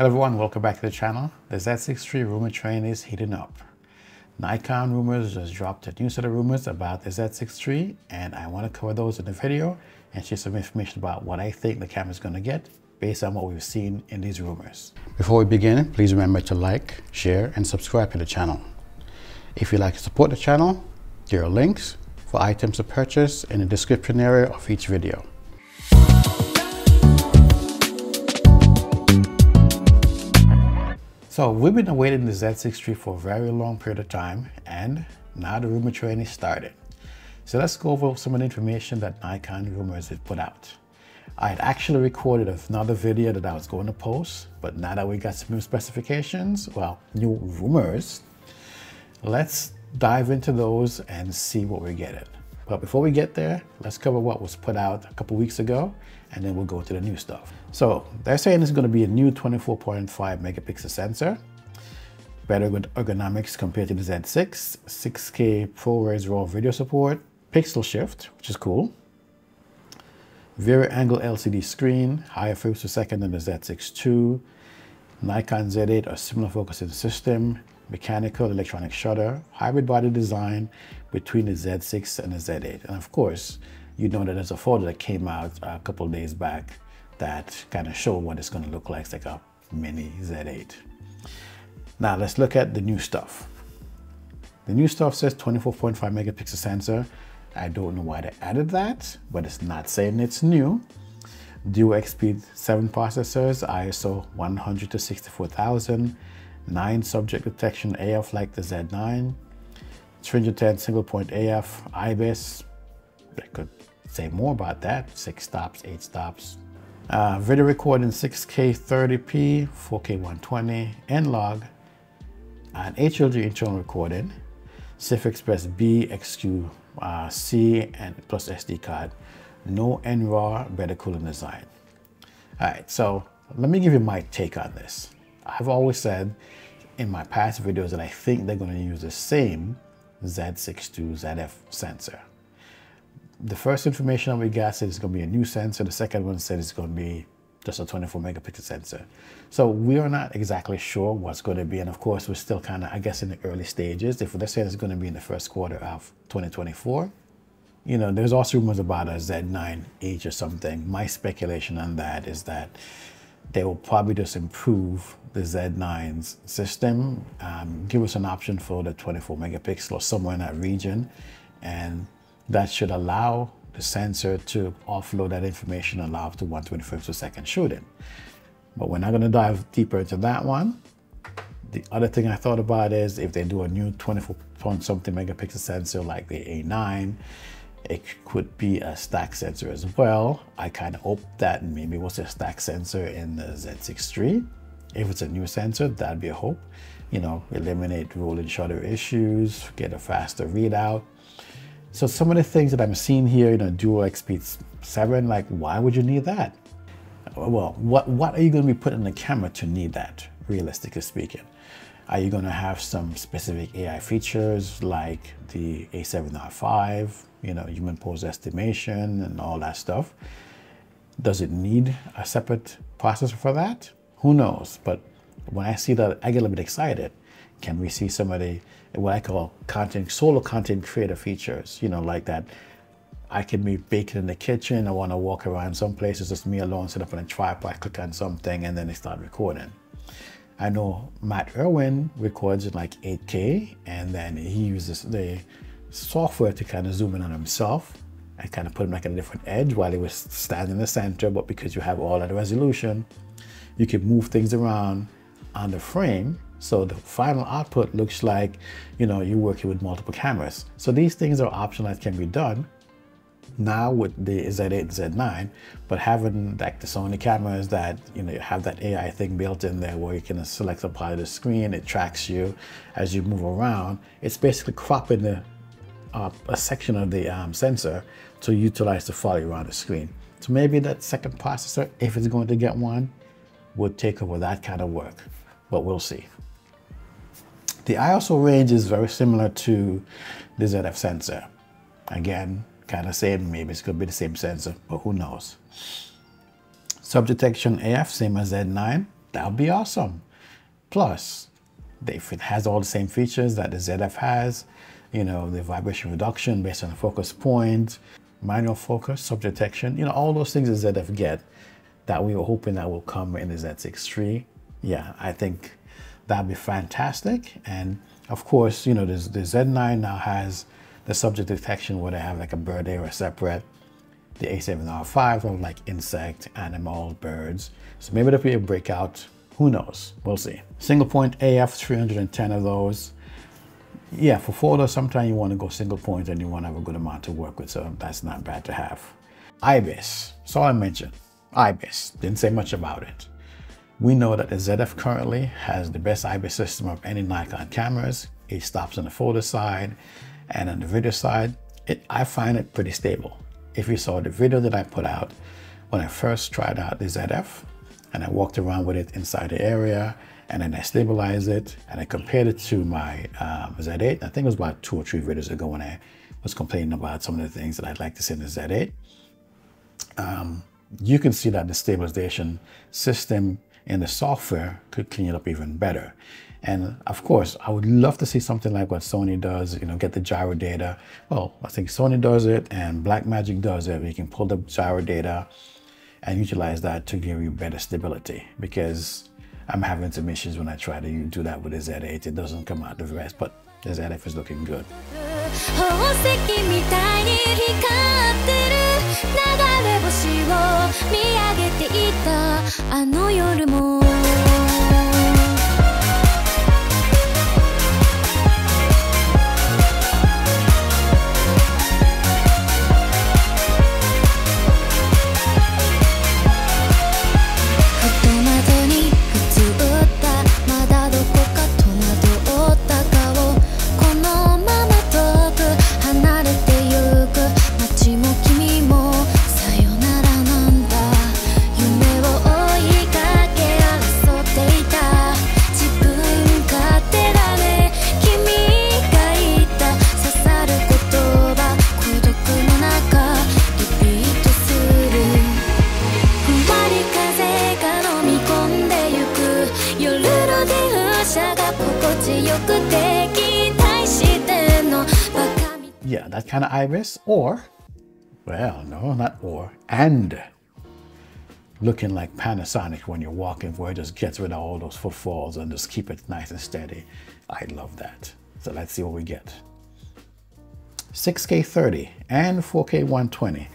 Hello everyone, welcome back to the channel. The Z6 III rumor train is heating up. Nikon rumors just dropped a new set of rumors about the Z6 III, and I want to cover those in the video and share some information about what I think the camera's going to get based on what we've seen in these rumors. Before we begin, please remember to like, share, and subscribe to the channel. If you'd like to support the channel, there are links for items to purchase in the description area of each video. So we've been awaiting the Z6 III for a very long period of time, and now the rumor train is started. So let's go over some of the information that Nikon rumors had put out. I had actually recorded another video that I was going to post, but now that we got some new specifications, well, new rumors, let's dive into those and see what we're getting. But before we get there, let's cover what was put out a couple weeks ago, and then we'll go to the new stuff. So they're saying it's going to be a new 24.5 megapixel sensor, better with ergonomics compared to the Z6, 6K ProRes RAW video support, pixel shift, which is cool, variangle LCD screen, higher frames per second than the Z6 II, Nikon Z8 or similar focusing system, mechanical electronic shutter, hybrid body design between the Z6 and the Z8. And of course, you know that there's a photo that came out a couple of days back that kind of showed what it's going to look like. It's like a mini Z8. Now let's look at the new stuff. The new stuff says 24.5 megapixel sensor. I don't know why they added that, but it's not saying it's new. Dual EXPEED 7 processors, ISO 100 to 64,000, 9 subject detection AF like the Z9, 310 single point AF, IBIS. I could say more about that. 6 stops, 8 stops. Video recording 6K 30p, 4K 120, N-Log, and HLG internal recording, CF Express B, XQC, and plus SD card. No N-RAW, better cooling design. All right, so let me give you my take on this. I've always said in my past videos that I think they're going to use the same Z6 II ZF sensor. The first information that we got said it's going to be a new sensor. The second one said it's going to be just a 24 megapixel sensor. So we are not exactly sure what's going to be. And of course, we're still kind of, I guess, in the early stages. If they're saying it's going to be in the first quarter of 2024, you know, there's also rumors about a Z9 H or something. My speculation on that is that they will probably just improve the Z9's system, give us an option for the 24 megapixel or somewhere in that region, and that should allow the sensor to offload that information and allow up to 120 frames per second shooting. But we're not going to dive deeper into that one. The other thing I thought about is if they do a new 24 point something megapixel sensor like the A9, it could be a stack sensor as well. I kind of hope that maybe it was a stack sensor in the Z6 III. If it's a new sensor, that'd be a hope. You know, eliminate rolling shutter issues, get a faster readout. So some of the things that I'm seeing here, you know, dual EXPEED 7, like why would you need that? Well, what are you going to be putting in the camera to need that, realistically speaking? Are you going to have some specific AI features like the A7R5, you know, human pose estimation and all that stuff? Does it need a separate processor for that? Who knows? But when I see that, I get a little bit excited. Can we see some of the, what I call content, solo content creator features, you know, like that I can be baking in the kitchen. I want to walk around some places, just me alone, sit up on a tripod, click on something, and then they start recording. I know Matt Irwin records in like 8K, and then he uses the software to kind of zoom in on himself and kind of put him like at a different edge while he was standing in the center. But because you have all that resolution, you can move things around on the frame. So the final output looks like, you know, you're working with multiple cameras. So these things are optional that can be done now with the Z8 and Z9, but having like the Sony cameras that, you know, you have that AI thing built in there where you can select a part of the screen, it tracks you as you move around. It's basically cropping a section of the sensor to utilize to follow you around the screen. So maybe that second processor, if it's going to get one, would take over that kind of work, but we'll see. The ISO range is very similar to the ZF sensor. Again, kind of same, maybe it's going to be the same sensor, but who knows. Sub-detection AF, same as Z9, that would be awesome. Plus, if it has all the same features that the ZF has, you know, the vibration reduction based on the focus point, manual focus, subject detection, you know, all those things the ZF get that we were hoping that will come in the Z6 III. Yeah, I think that'd be fantastic. And of course, you know, the Z9 now has the subject detection where they have like a bird area separate. The A7R5 of like insect, animal, birds. So maybe there'll be a breakout. Who knows? We'll see. Single point AF, 310 of those. Yeah, for photos, sometimes you want to go single point and you want to have a good amount to work with, so that's not bad to have. IBIS, that's all I mentioned. IBIS, didn't say much about it. We know that the ZF currently has the best IBIS system of any Nikon cameras. It stops on the photo side, and on the video side, I find it pretty stable. If you saw the video that I put out when I first tried out the ZF, and I walked around with it inside the area, and then I stabilized it and I compared it to my Z8. I think it was about 2 or 3 videos ago when I was complaining about some of the things that I'd like to see in the Z8. You can see that the stabilization system in the software could clean it up even better. And of course, I would love to see something like what Sony does, you know, get the gyro data. Well, I think Sony does it and Blackmagic does it. We can pull the gyro data and utilize that to give you better stability, because I'm having some issues when I try to do that with the Z8. It doesn't come out the best, but the ZF is looking good. Yeah, that kind of IBIS, or, well, no, not or, and looking like Panasonic when you're walking, where it just gets rid of all those footfalls and just keep it nice and steady. I love that. So let's see what we get. 6K 30 and 4K 120.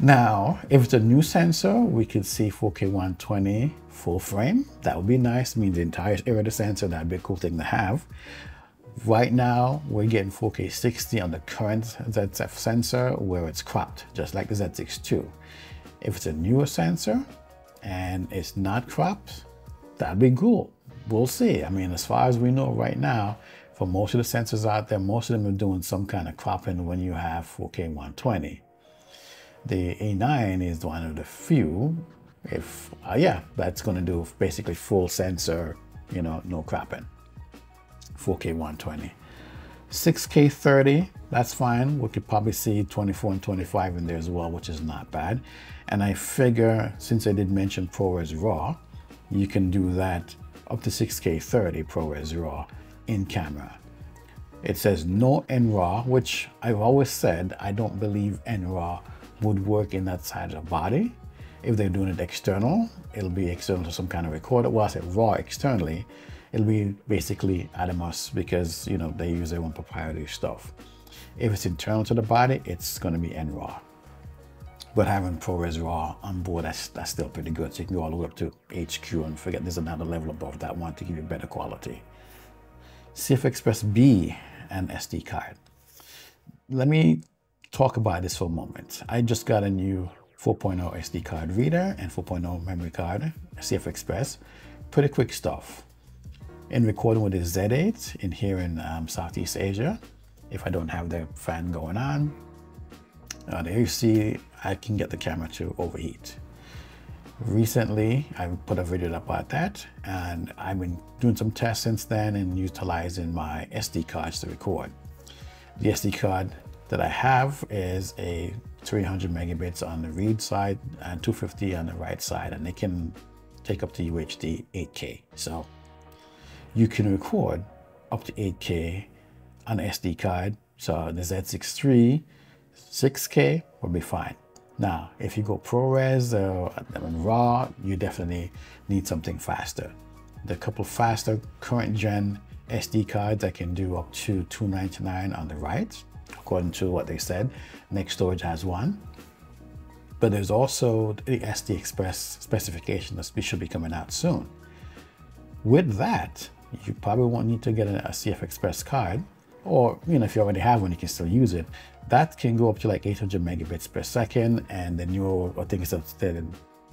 Now, if it's a new sensor, we could see 4K 120 full frame. That would be nice. I mean, the entire area of the sensor, that'd be a cool thing to have. Right now, we're getting 4K 60 on the current ZF sensor where it's cropped, just like the Z6 II. If it's a newer sensor and it's not cropped, that'd be cool. We'll see. I mean, as far as we know right now, for most of the sensors out there, most of them are doing some kind of cropping when you have 4K 120. The A9 is one of the few, yeah, that's going to do basically full sensor, you know, no cropping. 4K 120. 6K 30, that's fine. We could probably see 24 and 25 in there as well, which is not bad. And I figure, since I did mention ProRes RAW, you can do that up to 6K 30 ProRes RAW in camera. It says no N-RAW, which I've always said, I don't believe N-RAW would work in that side of the body. If they're doing it external, it'll be external to some kind of recorder. Well, I said raw externally, it'll be basically Atomos, because, you know, they use their own proprietary stuff. If it's internal to the body, it's going to be N-RAW. But having ProRes RAW on board, that's still pretty good. So you can go all the way up to HQ and forget there's another level above that one to give you better quality. CF Express B and SD card. Let me talk about this for a moment. I just got a new 4.0 SD card reader and 4.0 memory card, CF Express. Pretty quick stuff. In recording with the Z8 in here in Southeast Asia, if I don't have the fan going on, there you see I can get the camera to overheat. Recently, I put a video up about that, and I've been doing some tests since then and utilizing my SD cards to record. The SD card that I have is a 300 megabits on the read side and 250 on the write side, and it can take up to UHD 8K. So you can record up to 8K on an SD card. So the Z6 III, 6K will be fine. Now, if you go ProRes or N-RAW, you definitely need something faster. The couple faster current gen SD cards that can do up to 299 on the right, according to what they said. Nextorage has one. But there's also the SD Express specification that should be coming out soon. With that, you probably won't need to get a CF Express card, or if you already have one, you can still use it. That can go up to like 800 megabits per second, and the newer, I think it's updated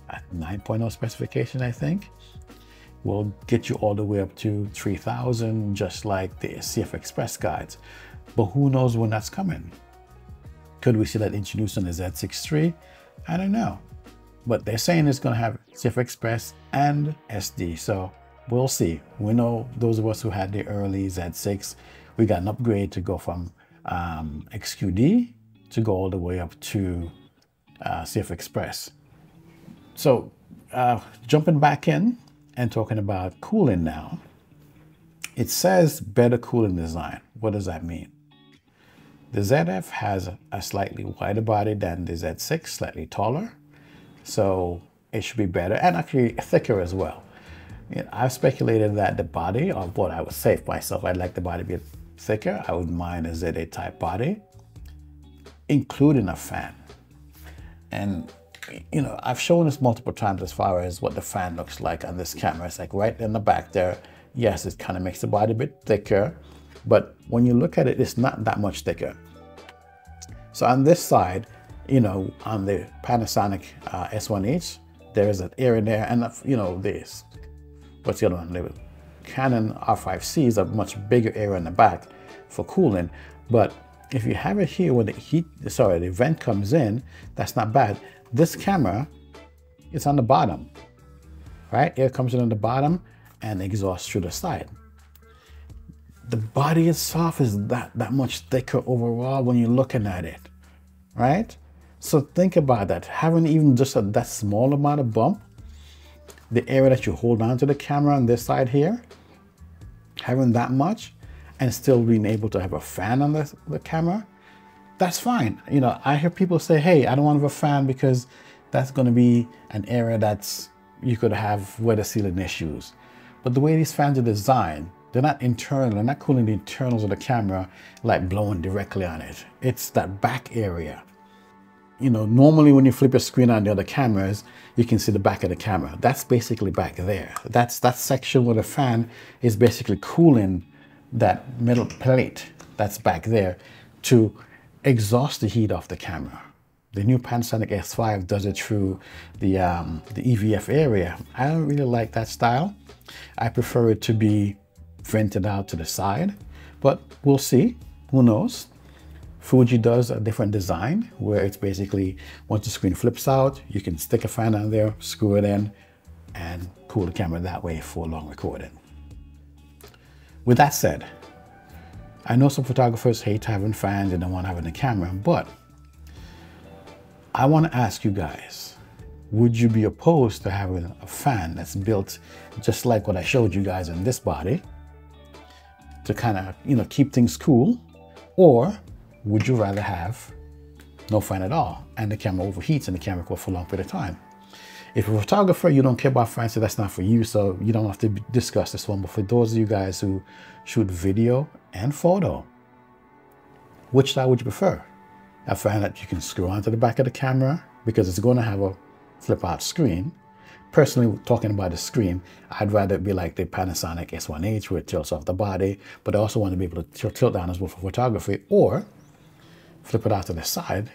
at 9.0 specification, I think, will get you all the way up to 3000, just like the CF Express guides. But who knows when that's coming? Could we see that introduced on the Z6 III? I don't know. But they're saying it's going to have CF Express and SD, so we'll see. We know those of us who had the early Z6, we got an upgrade to go from XQD to go all the way up to CF Express. So jumping back in and talking about cooling now, it says better cooling design. What does that mean? The ZF has a slightly wider body than the Z6, slightly taller, so it should be better and actually thicker as well. I've speculated that the body, or what I would say for myself, I'd like the body to be thicker. I wouldn't mind a Z8 type body, including a fan. And I've shown this multiple times as far as what the fan looks like on this camera. It's like right in the back there. Yes, it kind of makes the body a bit thicker, but when you look at it, it's not that much thicker. So on this side, on the Panasonic S1H, there is an air in there, and this. What's the other one? The Canon R5C is a much bigger area in the back for cooling. But if you have it here where the vent comes in, that's not bad. This camera, it's on the bottom, right? Air comes in on the bottom and exhausts through the side. The body itself is that much thicker overall when you're looking at it, right? So think about that. Having even just that small amount of bump, the area that you hold on to the camera on this side here, having that much and still being able to have a fan on the camera, that's fine. I hear people say, hey, I don't want to have a fan because that's going to be an area that's, you could have weather sealing issues. But the way these fans are designed, they're not internal, they're not cooling the internals of the camera, like blowing directly on it. It's that back area. Normally when you flip your screen on the other cameras, you can see the back of the camera. That's basically back there. That's that section where the fan is basically cooling that metal plate that's back there to exhaust the heat off the camera. The new Panasonic S5 does it through the EVF area. I don't really like that style. I prefer it to be vented out to the side, but we'll see. Who knows? Fuji does a different design where it's basically, once the screen flips out, you can stick a fan on there, screw it in, and cool the camera that way for long recording. With that said, I know some photographers hate having fans and don't want to have it in the camera, but I want to ask you guys, would you be opposed to having a fan that's built just like what I showed you guys in this body to kind of, keep things cool? Or would you rather have no fan at all and the camera overheats and the camera goes for a long period of time? If you're a photographer, you don't care about fans, so that's not for you, so you don't have to discuss this one. But for those of you guys who shoot video and photo, which side would you prefer? A fan that you can screw onto the back of the camera, because it's going to have a flip out screen. Personally, talking about the screen, I'd rather it be like the Panasonic S1H where it tilts off the body, but I also want to be able to tilt down as well for photography, or flip it out to the side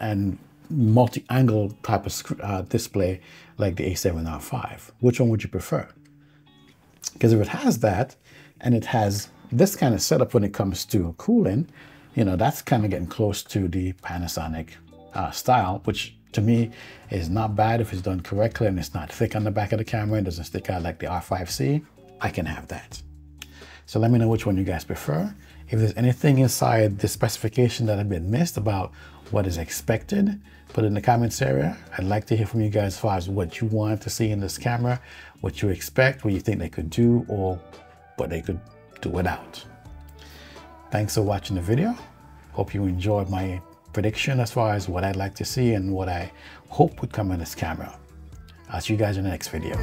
and multi-angle type of display like the A7R5. Which one would you prefer? Because if it has that and it has this kind of setup when it comes to cooling, that's kind of getting close to the Panasonic style, which to me is not bad if it's done correctly and it's not thick on the back of the camera and doesn't stick out like the R5C. I can have that. So let me know which one you guys prefer. If there's anything inside the specification that had been missed about what is expected, put it in the comments area. I'd like to hear from you guys as far as what you want to see in this camera, what you expect, what you think they could do, or what they could do without. Thanks for watching the video. Hope you enjoyed my prediction as far as what I'd like to see and what I hope would come in this camera. I'll see you guys in the next video.